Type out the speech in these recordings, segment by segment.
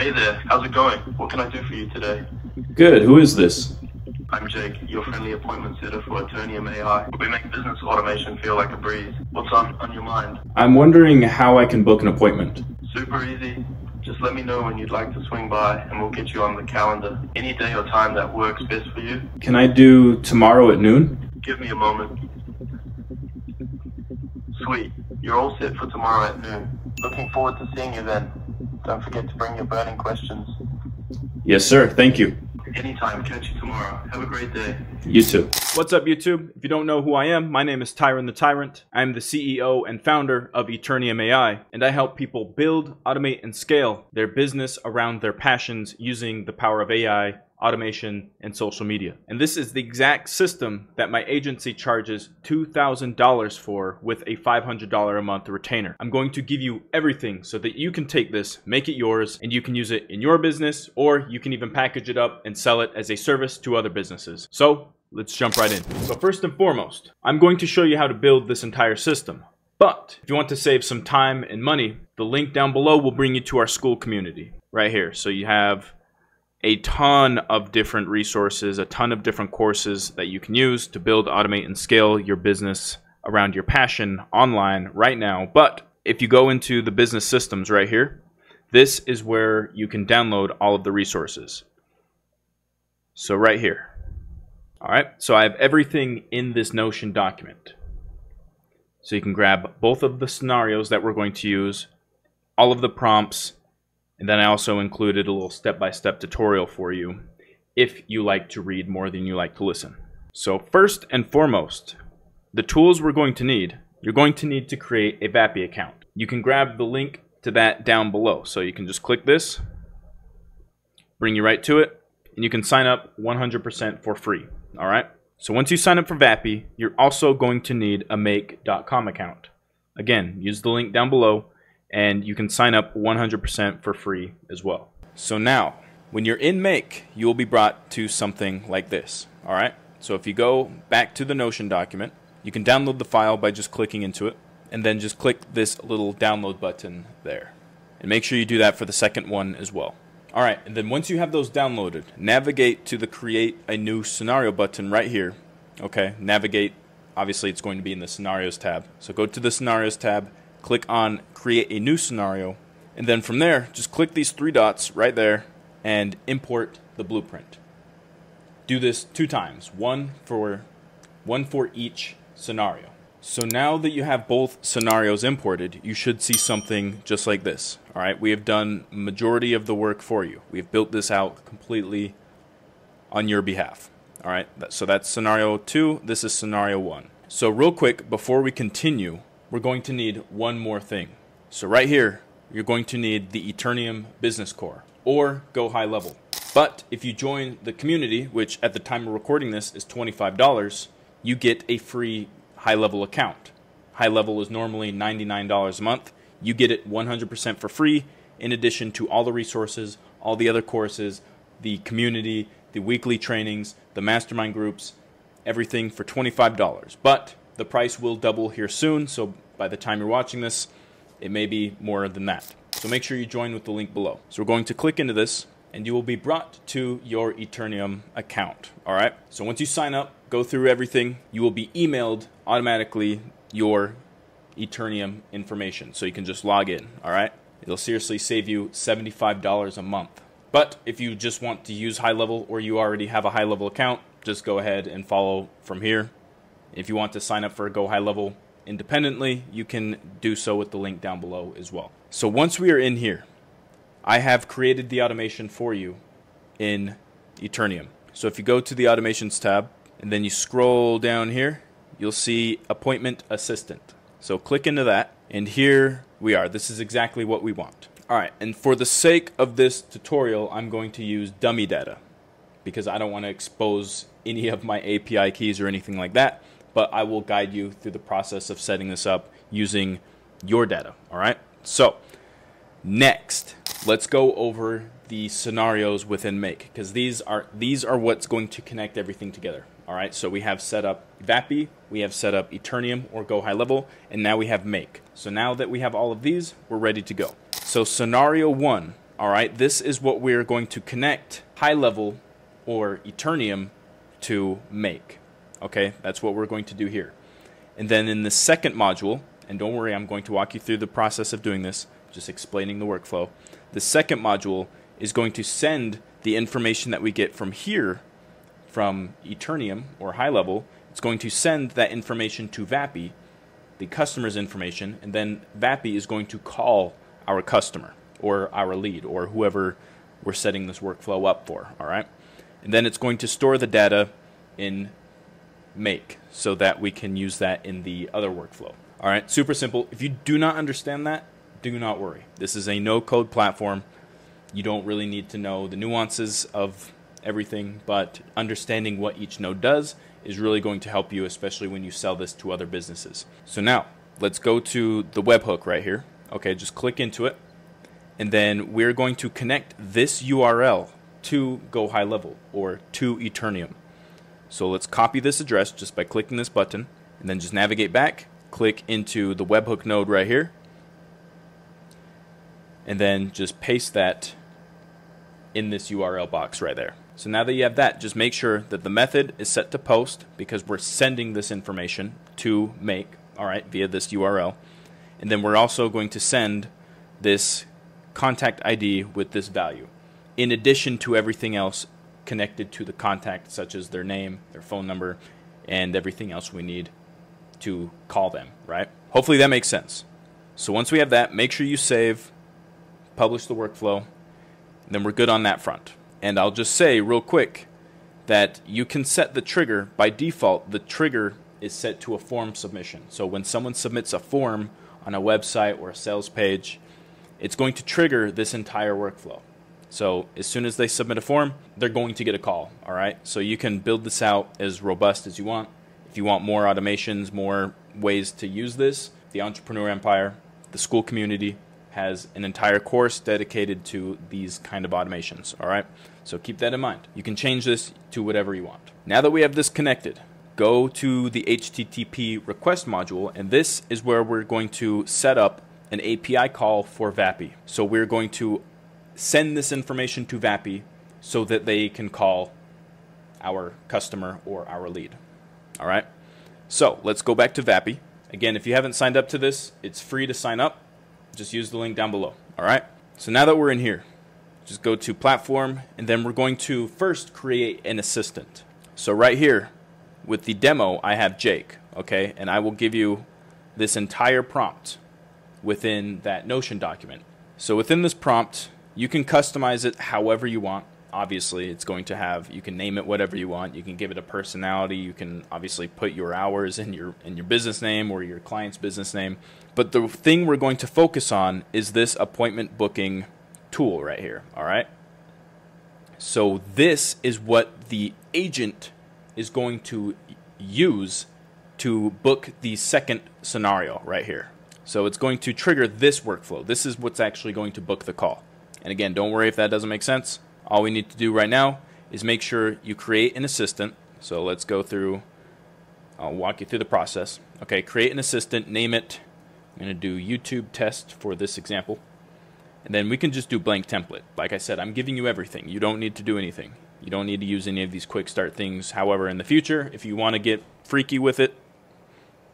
Hey there, how's it going? What can I do for you today? Good, who is this? I'm Jake, your friendly appointment sitter for Eternium AI. We make business automation feel like a breeze. What's on your mind? I'm wondering how I can book an appointment. Super easy. Just let me know when you'd like to swing by and we'll get you on the calendar. Any day or time that works best for you. Can I do tomorrow at noon? Give me a moment. Sweet. You're all set for tomorrow at noon. Looking forward to seeing you then. Don't forget to bring your burning questions. Yes, sir. Thank you. Anytime. Catch you tomorrow. Have a great day. You too. What's up, YouTube? If you don't know who I am, my name is Tyron the Tyrant. I am the CEO and founder of Eternium AI, and I help people build, automate, and scale their business around their passions using the power of AI, automation, and social media. And this is the exact system that my agency charges $2,000 for with a $500 a month retainer. I'm going to give you everything so that you can take this, make it yours, and you can use it in your business, or you can even package it up and sell it as a service to other businesses. So let's jump right in. So first and foremost, I'm going to show you how to build this entire system. But if you want to save some time and money, the link down below will bring you to our school community right here. So you have a ton of different resources, a ton of different courses that you can use to build, automate, and scale your business around your passion online right now. But if you go into the business systems right here, this is where you can download all of the resources. So right here. All right, so I have everything in this Notion document. So you can grab both of the scenarios that we're going to use, all of the prompts, and then I also included a little step-by-step tutorial for you if you like to read more than you like to listen. So first and foremost, the tools we're going to need, you're going to need to create a VAPI account. You can grab the link to that down below. So you can just click this, bring you right to it, and you can sign up 100% for free. All right. So once you sign up for VAPI, you're also going to need a make.com account. Again, use the link down below, and you can sign up 100% for free as well. So now, when you're in Make, you will be brought to something like this, all right? So if you go back to the Notion document, you can download the file by just clicking into it, and then just click this little download button there. And make sure you do that for the second one as well. All right, and then once you have those downloaded, navigate to the Create a New Scenario button right here, okay? Navigate, obviously it's going to be in the Scenarios tab. So go to the Scenarios tab, click on Create a New Scenario, and then from there, just click these three dots right there and import the blueprint. Do this two times, one for each scenario. So now that you have both scenarios imported, you should see something just like this. All right, we have done majority of the work for you. We've built this out completely on your behalf. All right, so that's scenario two, this is scenario one. So real quick, before we continue, we're going to need one more thing. So right here, you're going to need the Eternium Business Core or Go High Level. But if you join the community, which at the time we're recording this is $25, you get a free High Level account. High Level is normally $99 a month. You get it 100% for free, in addition to all the resources, all the other courses, the community, the weekly trainings, the mastermind groups, everything for $25. But the price will double here soon, so by the time you're watching this, it may be more than that. So make sure you join with the link below. So we're going to click into this, and you will be brought to your Eternium account, all right? So once you sign up, go through everything, you will be emailed automatically your Eternium information, so you can just log in, all right? It'll seriously save you $75 a month. But if you just want to use High Level or you already have a High Level account, just go ahead and follow from here. If you want to sign up for a Go High Level independently, you can do so with the link down below as well. So once we are in here, I have created the automation for you in Eternium. So if you go to the Automations tab and then you scroll down here, you'll see Appointment Assistant. So click into that, and here we are. This is exactly what we want. All right, and for the sake of this tutorial, I'm going to use dummy data because I don't want to expose any of my API keys or anything like that. But I will guide you through the process of setting this up using your data, all right? So next, let's go over the scenarios within Make, because these are what's going to connect everything together, all right? So we have set up VAPI, we have set up Eternium or Go High Level, and now we have Make. So now that we have all of these, we're ready to go. So scenario one All right, this is what we're going to connect High Level or Eternium to Make. Okay, that's what we're going to do here. And then in the second module, and don't worry, I'm going to walk you through the process of doing this, just explaining the workflow. The second module is going to send the information that we get from here, from Eternium or High Level. It's going to send that information to VAPI, the customer's information, and then VAPI is going to call our customer or our lead or whoever we're setting this workflow up for, all right? And then it's going to store the data in Make so that we can use that in the other workflow. All right, super simple. If you do not understand that, do not worry. This is a no-code platform. You don't really need to know the nuances of everything, but understanding what each node does is really going to help you, especially when you sell this to other businesses. So now, let's go to the webhook right here. Okay, just click into it. And then we're going to connect this URL to Go High Level or to Eternium. So let's copy this address just by clicking this button and then just navigate back, click into the webhook node right here, and then just paste that in this URL box right there. So now that you have that, just make sure that the method is set to post because we're sending this information to Make, all right, via this URL. And then we're also going to send this contact ID with this value, in addition to everything else connected to the contact, such as their name, their phone number, and everything else we need to call them, right? Hopefully that makes sense. So once we have that, make sure you save, publish the workflow, and then we're good on that front. And I'll just say real quick that you can set the trigger. By default, the trigger is set to a form submission. So when someone submits a form on a website or a sales page, it's going to trigger this entire workflow. So as soon as they submit a form, they're going to get a call, all right? So you can build this out as robust as you want. If you want more automations, more ways to use this, the Entrepreneur Empire, the school community has an entire course dedicated to these kind of automations, all right? So keep that in mind. You can change this to whatever you want. Now that we have this connected, go to the HTTP request module, and this is where we're going to set up an API call for VAPI. So we're going to send this information to VAPI so that they can call our customer or our lead. All right. So let's go back to VAPI. Again, if you haven't signed up to this, it's free to sign up. Just use the link down below. All right. So now that we're in here, just go to platform, and then we're going to first create an assistant. So right here with the demo, I have Jake. Okay. And I will give you this entire prompt within that Notion document. So within this prompt, you can customize it however you want. Obviously, it's going to have, you can name it whatever you want. You can give it a personality. You can obviously put your hours and your business name or your client's business name. But the thing we're going to focus on is this appointment booking tool right here, all right? So this is what the agent is going to use to book the second scenario right here. So it's going to trigger this workflow. This is what's actually going to book the call. And again, don't worry if that doesn't make sense. All we need to do right now is make sure you create an assistant. So let's go through, I'll walk you through the process. Okay, create an assistant, name it. I'm gonna do YouTube test for this example. And then we can just do blank template. Like I said, I'm giving you everything. You don't need to do anything. You don't need to use any of these quick start things. However, in the future, if you wanna get freaky with it,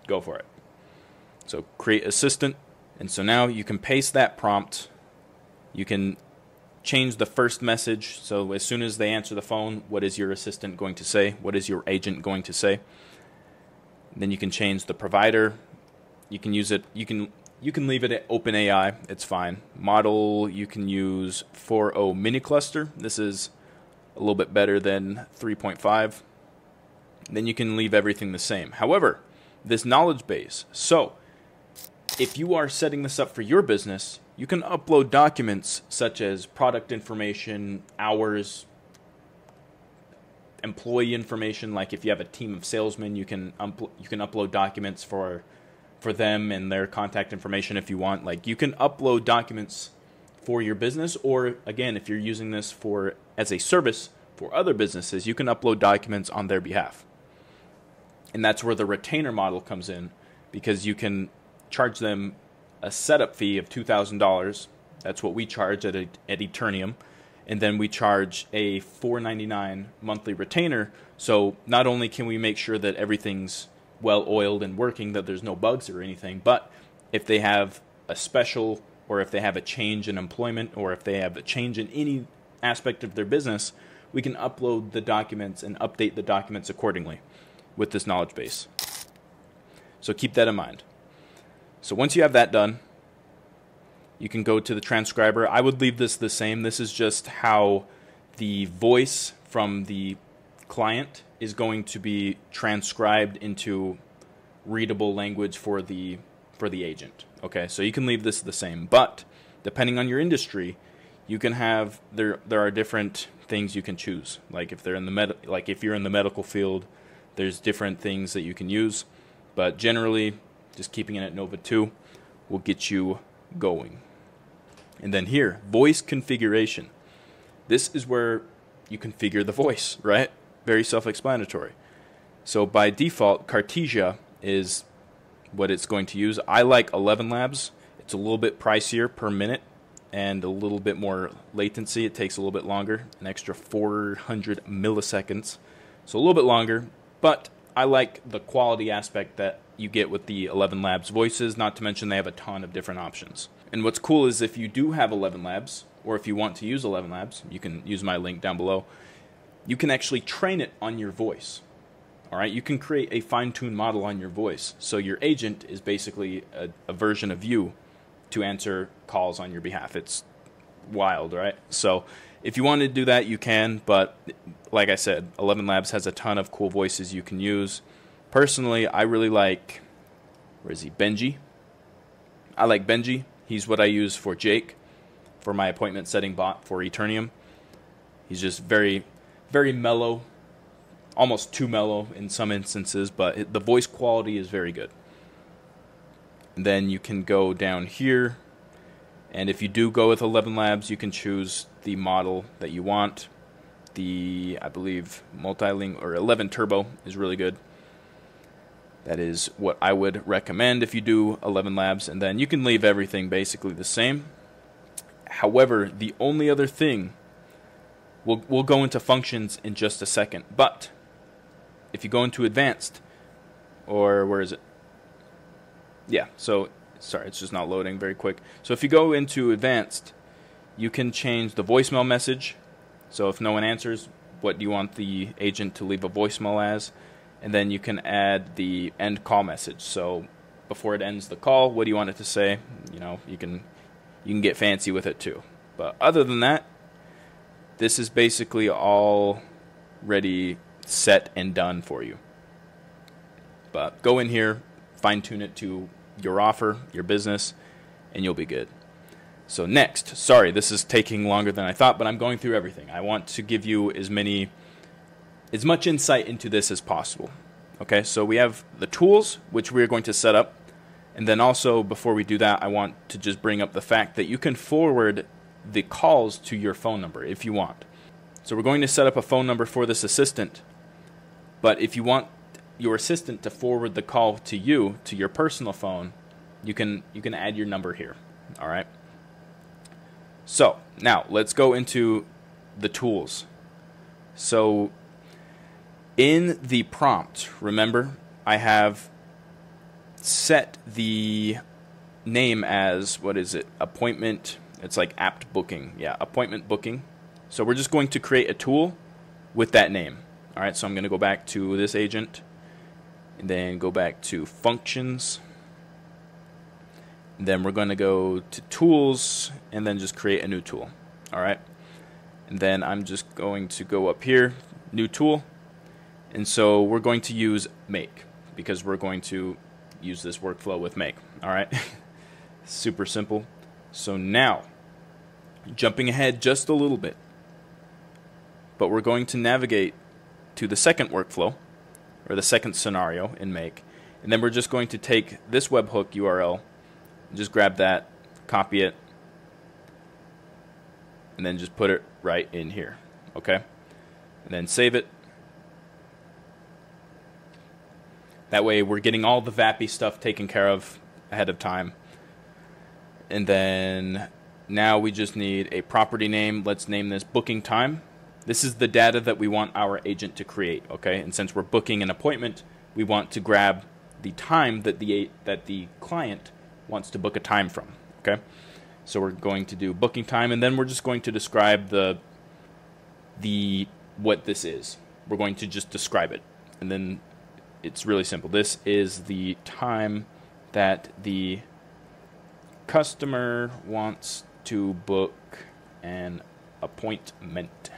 go for it. So create assistant, and so now you can paste that prompt. You can change the first message, so as soon as they answer the phone, what is your assistant going to say? What is your agent going to say? And then you can change the provider. You can use it, you can leave it at OpenAI, it's fine. Model, you can use 4.0 mini cluster. This is a little bit better than 3.5. Then you can leave everything the same. However, this knowledge base, so if you are setting this up for your business, you can upload documents such as product information, hours, employee information. Like if you have a team of salesmen, you can upload documents for them and their contact information if you want. Like you can upload documents for your business, or again, if you're using this for as a service for other businesses, you can upload documents on their behalf. And that's where the retainer model comes in, because you can charge them a setup fee of $2,000 That's what we charge at Eternium. And then we charge a $4.99 monthly retainer. So not only can we make sure that everything's well-oiled and working, that there's no bugs or anything, but if they have a special or if they have a change in employment or if they have a change in any aspect of their business, we can upload the documents and update the documents accordingly with this knowledge base. So keep that in mind. So once you have that done, you can go to the transcriber. I would leave this the same. This is just how the voice from the client is going to be transcribed into readable language for the agent. Okay, so you can leave this the same, but depending on your industry, you can have there are different things you can choose. Like if they're in the if you're in the medical field, there's different things that you can use, but generally just keeping it at Nova 2 will get you going. And then here, voice configuration. This is where you configure the voice, right? Very self-explanatory. So by default, Cartesia is what it's going to use. I like 11 Labs. It's a little bit pricier per minute and a little bit more latency. It takes a little bit longer, an extra 400 milliseconds. So a little bit longer, but I like the quality aspect that you get with the 11 Labs voices, not to mention they have a ton of different options. And what's cool is if you do have 11 Labs, or if you want to use 11 Labs, you can use my link down below, you can actually train it on your voice. All right, you can create a fine-tuned model on your voice. So your agent is basically a version of you to answer calls on your behalf. It's wild, right? So if you wanted to do that, you can, but like I said, 11 Labs has a ton of cool voices you can use. Personally, I really like, where is he, Benji? I like Benji. He's what I use for Jake, for my appointment setting bot for Eternium. He's just very, very mellow, almost too mellow in some instances, but the voice quality is very good. And then you can go down here, and if you do go with 11 Labs, you can choose the model that you want. The, I believe, Multilingual or 11 Turbo is really good. That is what I would recommend if you do 11 Labs, and then you can leave everything basically the same. However, the only other thing, we'll go into functions in just a second, but if you go into advanced, or where is it? Yeah, so, sorry, it's just not loading very quick. So if you go into advanced, you can change the voicemail message. So if no one answers, what do you want the agent to leave a voicemail as? And then you can add the end call message. So before it ends the call, what do you want it to say? You know, you can get fancy with it too. But other than that, this is basically all ready, set, and done for you. But go in here, fine-tune it to your offer, your business, and you'll be good. So next, sorry, this is taking longer than I thought, but I'm going through everything. I want to give you as much insight into this as possible. Okay, so we have the tools, which we're going to set up. And then also, before we do that, I want to just bring up the fact that you can forward the calls to your phone number if you want. So we're going to set up a phone number for this assistant. But if you want your assistant to forward the call to you, to your personal phone, you can add your number here. All right. So now let's go into the tools. So in the prompt, remember, I have set the name as, what is it, appointment, it's like apt booking, yeah, appointment booking. So we're just going to create a tool with that name. All right, so I'm going to go back to this agent, and then go back to functions, and then we're going to go to tools, and then just create a new tool. All right, and then I'm just going to go up here, new tool. And so we're going to use Make, because we're going to use this workflow with Make. All right, super simple. So now, jumping ahead just a little bit, but we're going to navigate to the second workflow, or the second scenario in Make, and then we're just going to take this webhook URL, and just grab that, copy it, and then just put it right in here, okay? And then save it. That way we're getting all the VAPI stuff taken care of ahead of time. And then Now we just need a property name. Let's name this booking time. This is the data that we want our agent to create, okay? And since we're booking an appointment, we want to grab the time that the client wants to book a time from, okay? So we're going to do booking time, and then we're just going to describe the what this is. We're going to just describe it, and then it's really simple. This is the time that the customer wants to book an appointment.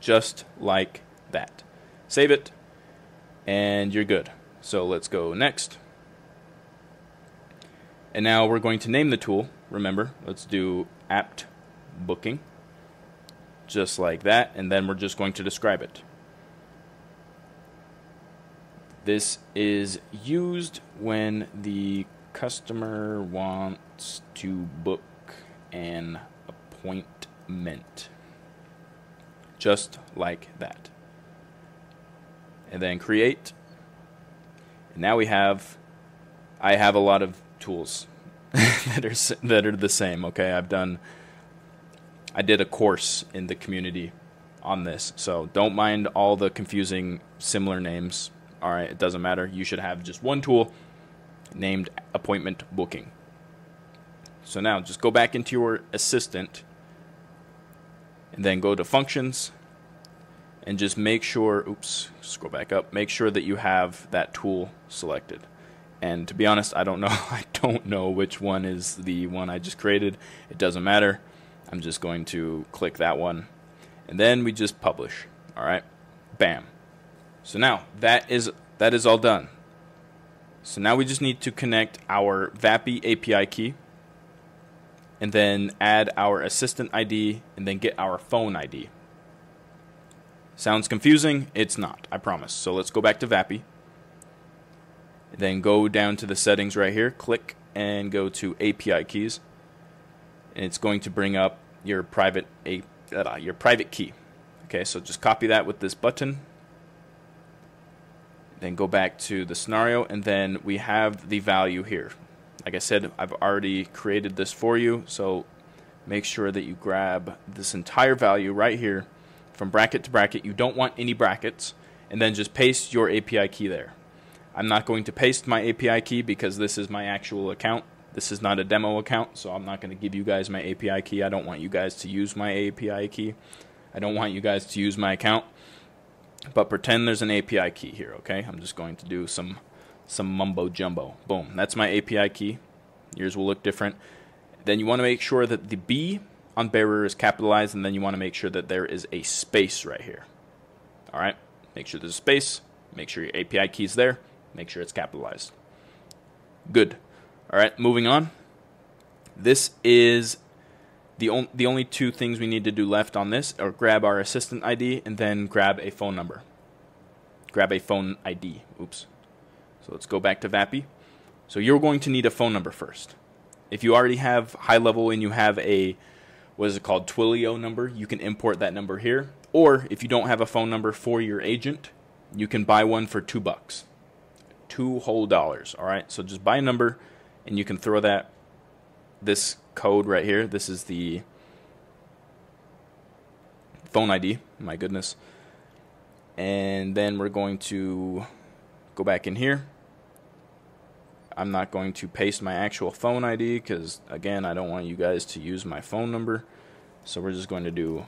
Just like that. Save it, and you're good. So let's go next. And now we're going to name the tool. Remember, let's do apt booking, just like that, and then we're just going to describe it. This is used when the customer wants to book an appointment. Just like that. And then create. And now we have, I have a lot of tools that are the same, okay? I did a course in the community on this, so don't mind all the confusing similar names. All right, it doesn't matter. You should have just one tool named appointment booking. So now just go back into your assistant and then go to functions and just make sure, oops, scroll back up, make sure that you have that tool selected. And to be honest, I don't know which one is the one I just created. It doesn't matter. I'm just going to click that one. And then we just publish. All right. Bam. So now that is all done. So now we just need to connect our VAPI API key and then add our assistant ID, and then get our phone ID. Sounds confusing? It's not, I promise. So let's go back to VAPI, then go down to the settings right here, click, and go to API keys, and it's going to bring up your private key. Okay, so just copy that with this button, then go back to the scenario, and then we have the value here. Like I said, I've already created this for you, so make sure that you grab this entire value right here from bracket to bracket. You don't want any brackets, and then just paste your API key there. I'm not going to paste my API key because this is my actual account. This is not a demo account, so I'm not going to give you guys my API key. I don't want you guys to use my API key. I don't want you guys to use my account, but pretend there's an API key here, okay? I'm just going to do some mumbo jumbo. Boom, that's my API key. Yours will look different. Then you want to make sure that the B on bearer is capitalized, and then you want to make sure that there is a space right here. All right, make sure there's a space, make sure your API key is there, make sure it's capitalized. Good. All right, moving on. This is the only two things we need to do left on this are grab our assistant ID and then grab a phone number. Grab a phone ID, oops. So let's go back to VAPI. So you're going to need a phone number first. If you already have high level and you have a, what is it called, Twilio number, you can import that number here. Or if you don't have a phone number for your agent, you can buy one for $2. $2 whole. All right, so just buy a number and you can throw that, this code right here. This is the phone ID, my goodness. And then we're going to go back in here. I'm not going to paste my actual phone ID because, again, I don't want you guys to use my phone number. So we're just going to do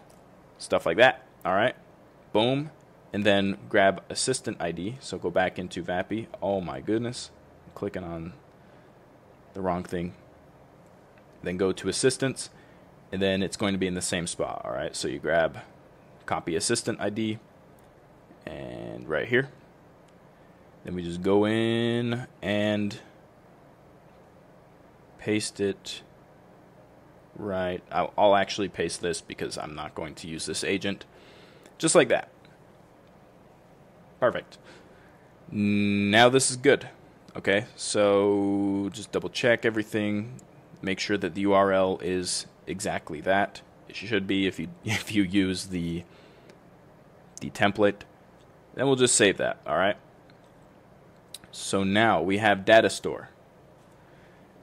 stuff like that. All right, boom. And then grab assistant ID. So go back into VAPI. Oh my goodness, I'm clicking on the wrong thing. Then go to assistants, and then it's going to be in the same spot. All right, so you grab, copy assistant ID, and right here. Then we just go in and paste it right. I'll actually paste this because I'm not going to use this agent. Just like that. Perfect. Now this is good. Okay, so just double check everything. Make sure that the URL is exactly that. It should be if you use the template. Then we'll just save that, all right? So now we have data store.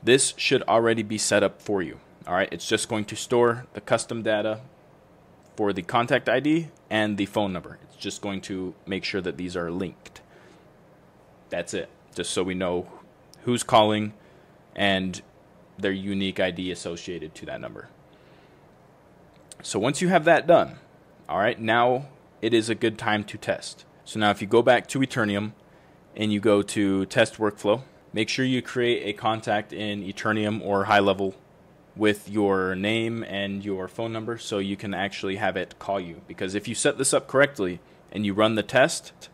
This should already be set up for you. All right, it's just going to store the custom data for the contact ID and the phone number. It's just going to make sure that these are linked. That's it, just so we know who's calling and their unique ID associated to that number. So once you have that done, all right, now it is a good time to test. So now if you go back to Eternium and you go to test workflow, make sure you create a contact in Eternium or High Level with your name and your phone number so you can actually have it call you. Because if you set this up correctly and you run the test,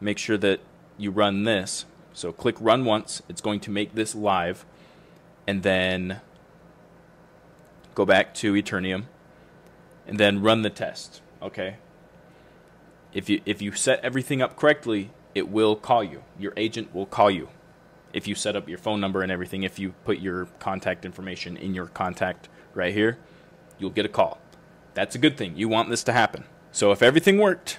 make sure that you run this. So click run once, it's going to make this live, and then go back to Eternium and then run the test. Okay, if you set everything up correctly, it will call you. Your agent will call you if you set up your phone number and everything. If you put your contact information in your contact right here, you'll get a call. That's a good thing. You want this to happen. So if everything worked,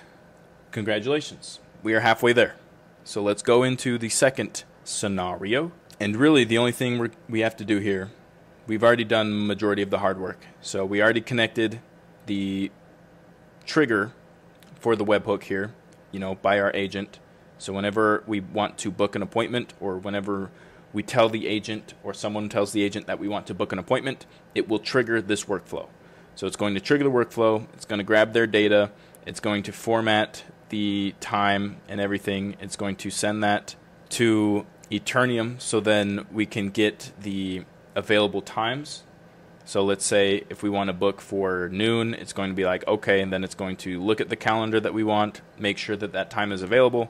congratulations, we are halfway there. So let's go into the second scenario. And really the only thing we have to do here, we've already done majority of the hard work. So we already connected the trigger for the webhook here, you know, by our agent. So whenever we want to book an appointment, or whenever we tell the agent or someone tells the agent that we want to book an appointment, it will trigger this workflow. So it's going to trigger the workflow, it's going to grab their data, it's going to format the time and everything, it's going to send that to Eternium so then we can get the available times. So let's say if we want to book for noon, it's going to be like, okay, and then it's going to look at the calendar that we want, make sure that that time is available,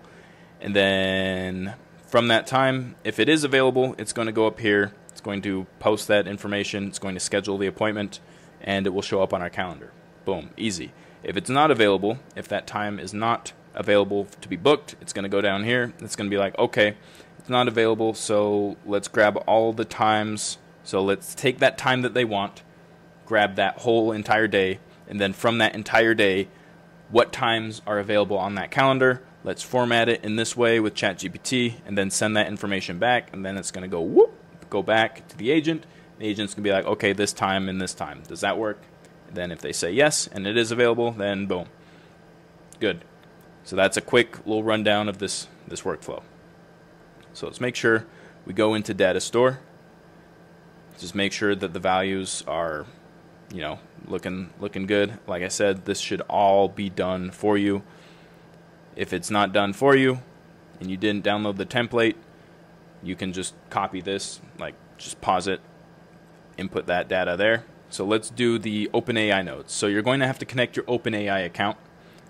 and then from that time, if it is available, it's going to go up here, it's going to post that information, it's going to schedule the appointment, and it will show up on our calendar. Boom, easy. If it's not available, if that time is not available to be booked, it's going to go down here, it's going to be like, okay, it's not available, so let's grab all the times. So let's take that time that they want, grab that whole entire day, and then from that entire day, what times are available on that calendar. Let's format it in this way with ChatGPT and then send that information back, and then it's going to go whoop, go back to the agent. The agent's going to be like, okay, this time and this time. Does that work? And then if they say yes and it is available, then boom. Good. So that's a quick little rundown of this workflow. So let's make sure we go into data store. Just make sure that the values are, you know, looking good. Like I said, this should all be done for you. If it's not done for you and you didn't download the template, you can just copy this, like just pause it, input that data there. So let's do the OpenAI nodes. So you're going to have to connect your OpenAI account.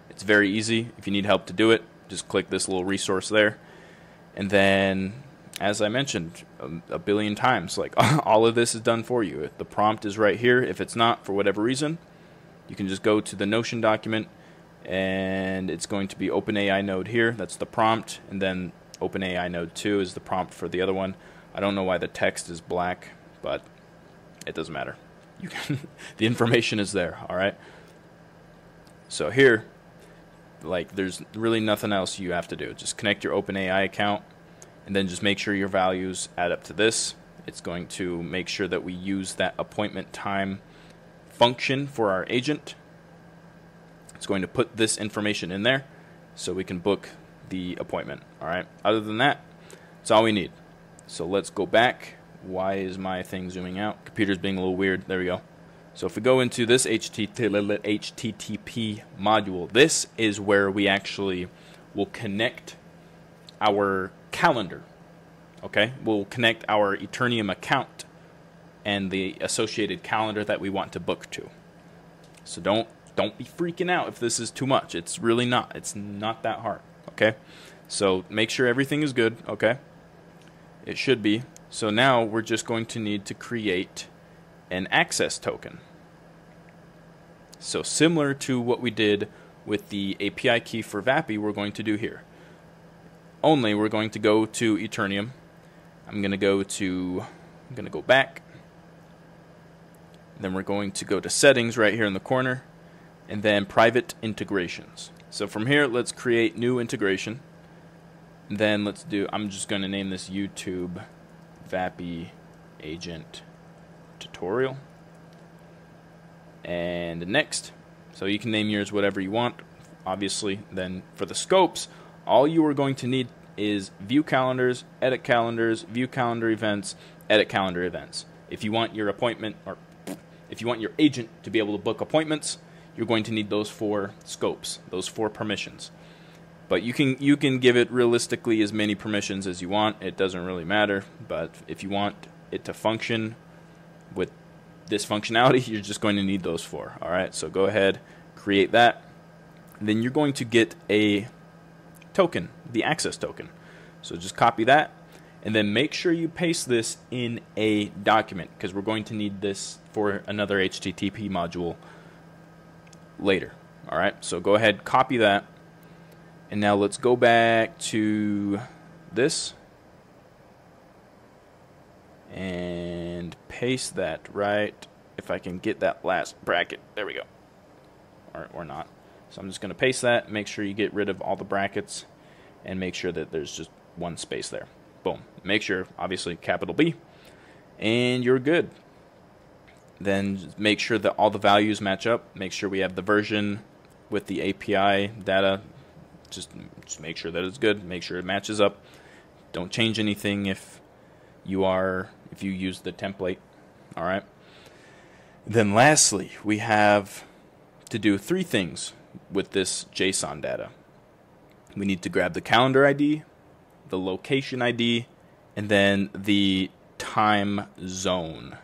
It's very easy. If you need help to do it, just click this little resource there. And then, as I mentioned a billion times, like all of this is done for you. If the prompt is right here, if it's not for whatever reason, you can just go to the Notion document, and it's going to be OpenAI node here. That's the prompt, and then OpenAI node 2 is the prompt for the other one. I don't know why the text is black, but it doesn't matter. You can, the information is there, all right? So here, like, there's really nothing else you have to do. Just connect your OpenAI account, and then just make sure your values add up to this. It's going to make sure that we use that appointment time function for our agent. It's going to put this information in there so we can book the appointment, all right? Other than that, that's all we need. So let's go back. Why is my thing zooming out? Computer's being a little weird. There we go. So if we go into this HTTP module, this is where we actually will connect our calendar, okay? We'll connect our Eternium account and the associated calendar that we want to book to. So don't be freaking out if this is too much. It's really not. It's not that hard, okay? So make sure everything is good, okay? It should be. So now we're just going to need to create an access token. So similar to what we did with the API key for VAPI, we're going to do here. Only we're going to go to Eternium. I'm going to go back. Then we're going to go to settings right here in the corner, and then private integrations. So from here, let's create new integration. And then let's do, I'm just going to name this YouTube VAPI agent tutorial. And next. So you can name yours whatever you want, obviously. Then for the scopes, all you are going to need is view calendars, edit calendars, view calendar events, edit calendar events. If you want your appointment, or if you want your agent to be able to book appointments, you're going to need those four scopes, those four permissions. But you can give it realistically as many permissions as you want. It doesn't really matter. But if you want it to function with this functionality, you're just going to need those four. All right, so go ahead, create that. And then you're going to get a token, the access token. So just copy that, and then make sure you paste this in a document, because we're going to need this for another HTTP module later. All right, so go ahead, copy that. And now let's go back to this and paste that, right? If I can get that last bracket, there we go, or not. So I'm just going to paste that. Make sure you get rid of all the brackets and make sure that there's just one space there. Boom. Make sure, obviously, capital B, and you're good. Then just make sure that all the values match up. Make sure we have the version with the API data. Just make sure that it's good. Make sure it matches up. Don't change anything if you use the template. All right. Then lastly, we have to do three things with this JSON data. We need to grab the calendar ID, the location ID, and then the time zone.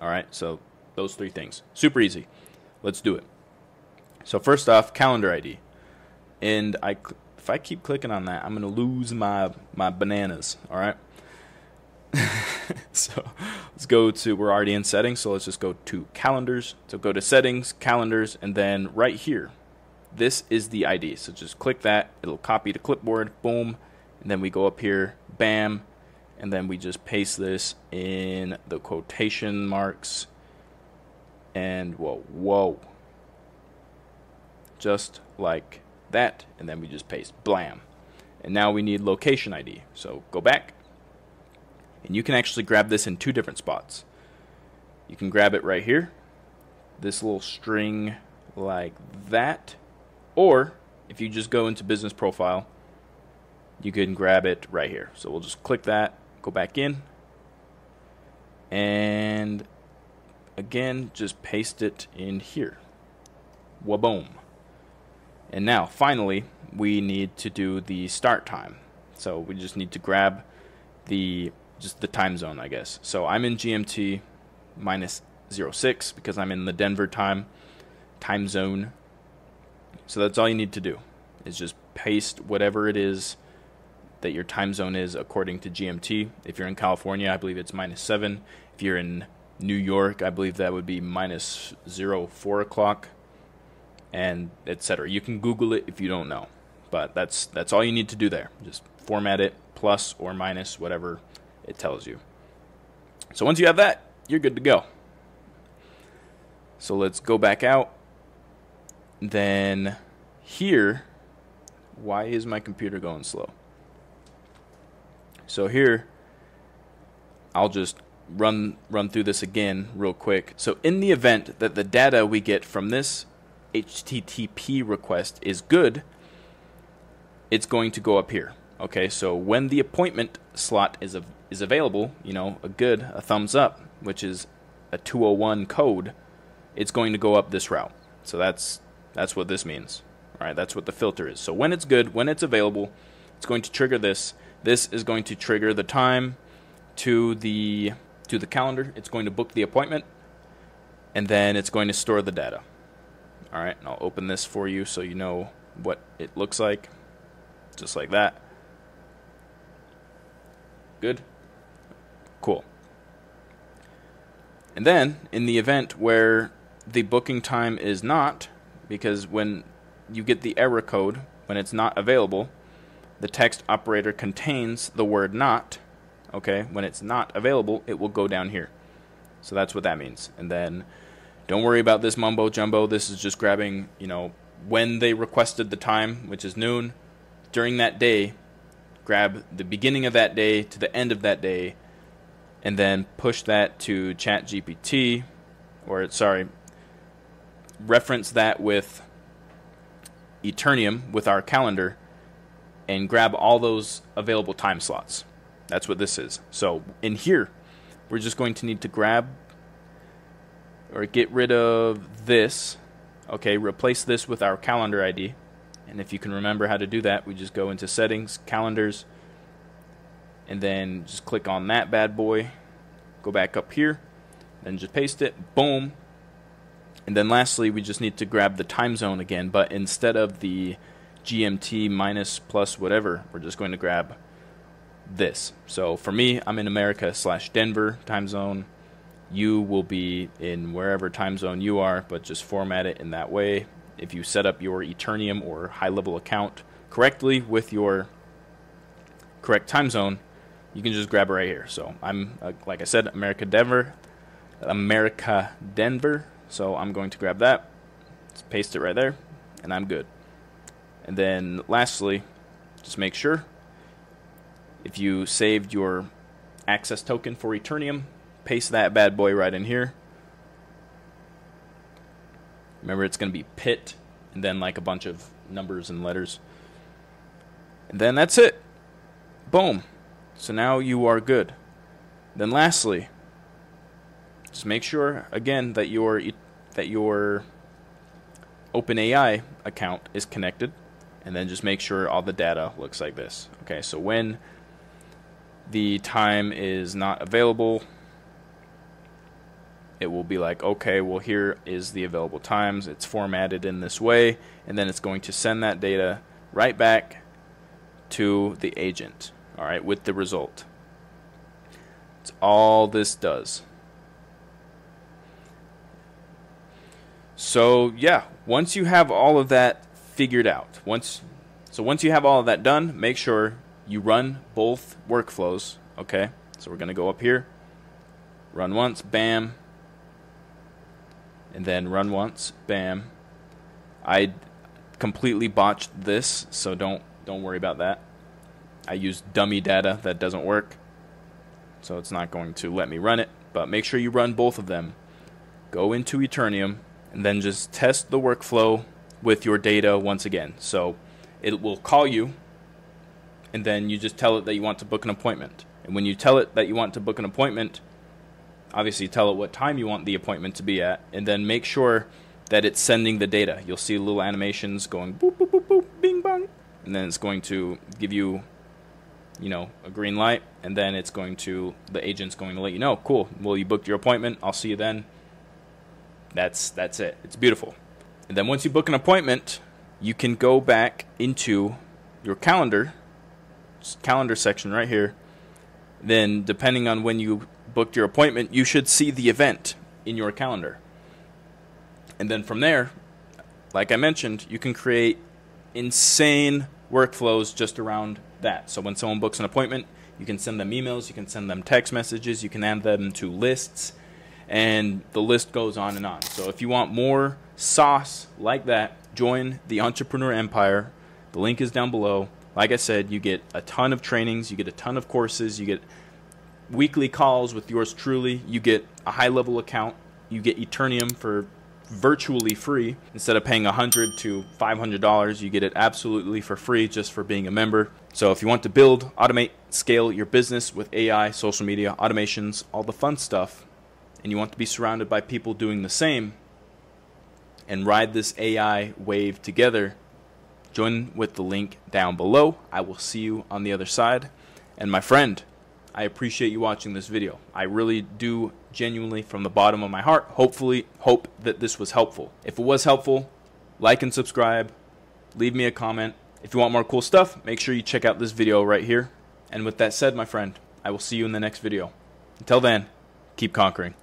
All right, so those three things. Super easy. Let's do it. So first off, calendar ID. And if I keep clicking on that, I'm going to lose my bananas, all right? So let's go to, we're already in settings, so let's just go to calendars. So go to settings, calendars, and then right here, this is the ID. So just click that, it'll copy to clipboard, boom, and then we go up here, bam, and then we just paste this in the quotation marks, and whoa, just like that, and then we just paste, blam. And now we need location ID, so go back. And you can actually grab this in two different spots. You can grab it right here, this little string like that, or if you just go into business profile, you can grab it right here. So we'll just click that, go back in, and again, just paste it in here. Waboom. And now, finally, we need to do the start time. So we just need to grab just the time zone, I guess. So I'm in GMT -06 because I'm in the Denver time zone. So that's all you need to do is just paste whatever it is that your time zone is according to GMT. If you're in California, I believe it's -7. If you're in New York, I believe that would be -04 o'clock, and etc. You can Google it if you don't know, but that's all you need to do there. Just format it, plus or minus whatever it tells you. So once you have that, you're good to go. So let's go back out. Then here, why is my computer going slow? So here, I'll just run through this again real quick. So in the event that the data we get from this HTTP request is good, it's going to go up here. Okay, so when the appointment slot is available, you know, a thumbs up, which is a 201 code, it's going to go up this route. So that's what this means. All right, that's what the filter is. So when it's good, when it's available, it's going to trigger this. This is going to trigger the time to the calendar. It's going to book the appointment, and then it's going to store the data. All right, and I'll open this for you so you know what it looks like, just like that. Good? Cool. And then, in the event where the booking time is not, because when you get the error code, when it's not available, the text operator contains the word not. Okay, when it's not available, it will go down here. So that's what that means. And then, don't worry about this mumbo jumbo. This is just grabbing, you know, when they requested the time, which is noon, during that day, grab the beginning of that day to the end of that day, and then push that to ChatGPT, or sorry, reference that with Eternium with our calendar, and grab all those available time slots. That's what this is. So in here, we're just going to need to grab or get rid of this. Okay, replace this with our calendar ID. And if you can remember how to do that, we just go into settings, calendars, and then just click on that bad boy, go back up here, then just paste it, boom. And then lastly, we just need to grab the time zone again, but instead of the GMT minus plus whatever, we're just going to grab this. So for me, I'm in America/Denver time zone. You will be in wherever time zone you are, but just format it in that way. If you set up your Eternium or high-level account correctly with your correct time zone, you can just grab it right here. So I'm, like I said, America Denver. So I'm going to grab that, just paste it right there, and I'm good. And then lastly, just make sure if you saved your access token for Eternium, paste that bad boy right in here. Remember, it's going to be PIT and then like a bunch of numbers and letters. And then that's it. Boom. So now you are good. Then lastly, just make sure again that your OpenAI account is connected, and then just make sure all the data looks like this. Okay, so when the time is not available, it will be like, okay, well, here is the available times. It's formatted in this way, and then it's going to send that data right back to the agent, all right, with the result. That's all this does. So yeah, once you have all of that figured out, once you have all of that done, make sure you run both workflows, okay? So we're going to go up here, run once, bam, and then run once, bam. I completely botched this, so don't worry about that. I used dummy data that doesn't work, so it's not going to let me run it, but make sure you run both of them. Go into Eternium, and then just test the workflow with your data once again. So it will call you, and then you just tell it that you want to book an appointment. And when you tell it that you want to book an appointment, obviously tell it what time you want the appointment to be at, and then make sure that it's sending the data. You'll see little animations going boop, boop, boop, boop, bing, bang, and then it's going to give you, you know, a green light, and then it's going to, the agent's going to let you know, cool, well, you booked your appointment, I'll see you then. That's it. It's beautiful. And then once you book an appointment, you can go back into your calendar section right here. Then depending on when you booked your appointment, you should see the event in your calendar. And then from there, like I mentioned, you can create insane workflows just around that. So when someone books an appointment, you can send them emails, you can send them text messages, you can add them to lists, and the list goes on and on. So if you want more sauce like that, join the Entrepreneur Empire. The link is down below. Like I said, you get a ton of trainings, you get a ton of courses, you get weekly calls with yours truly, you get a high-level account, you get Eternium for virtually free. Instead of paying $100 to $500, you get it absolutely for free just for being a member. So if you want to build, automate, scale your business with AI, social media, automations, all the fun stuff, and you want to be surrounded by people doing the same and ride this AI wave together, join with the link down below. I will see you on the other side. And my friend, I appreciate you watching this video. I really do, genuinely, from the bottom of my heart, hope that this was helpful. If it was helpful, like and subscribe, leave me a comment. If you want more cool stuff, make sure you check out this video right here. And with that said, my friend, I will see you in the next video. Until then, keep conquering.